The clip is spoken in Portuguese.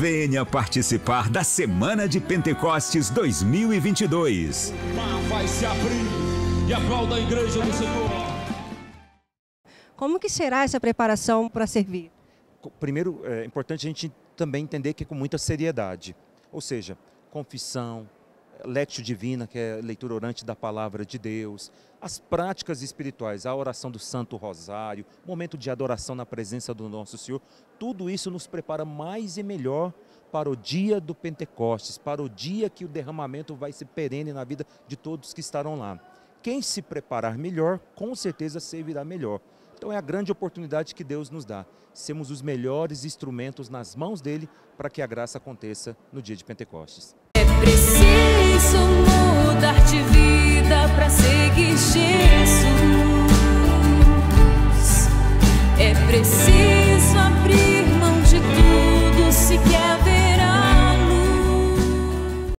Venha participar da Semana de Pentecostes 2022. O mar vai se abrir e aplauda a igreja do Senhor. Como que será essa preparação para servir? Primeiro, é importante a gente também entender que é com muita seriedade. Ou seja, confissão, Lectio Divina, que é a leitura orante da palavra de Deus, as práticas espirituais, a oração do Santo Rosário, momento de adoração na presença do nosso Senhor, tudo isso nos prepara mais e melhor para o dia do Pentecostes, para o dia que o derramamento vai ser perene na vida de todos que estarão lá. Quem se preparar melhor, com certeza servirá melhor. Então é a grande oportunidade que Deus nos dá, sermos os melhores instrumentos nas mãos dele para que a graça aconteça no dia de Pentecostes. Preciso mudar de vida para seguir Jesus. É preciso abrir mão de tudo se quer.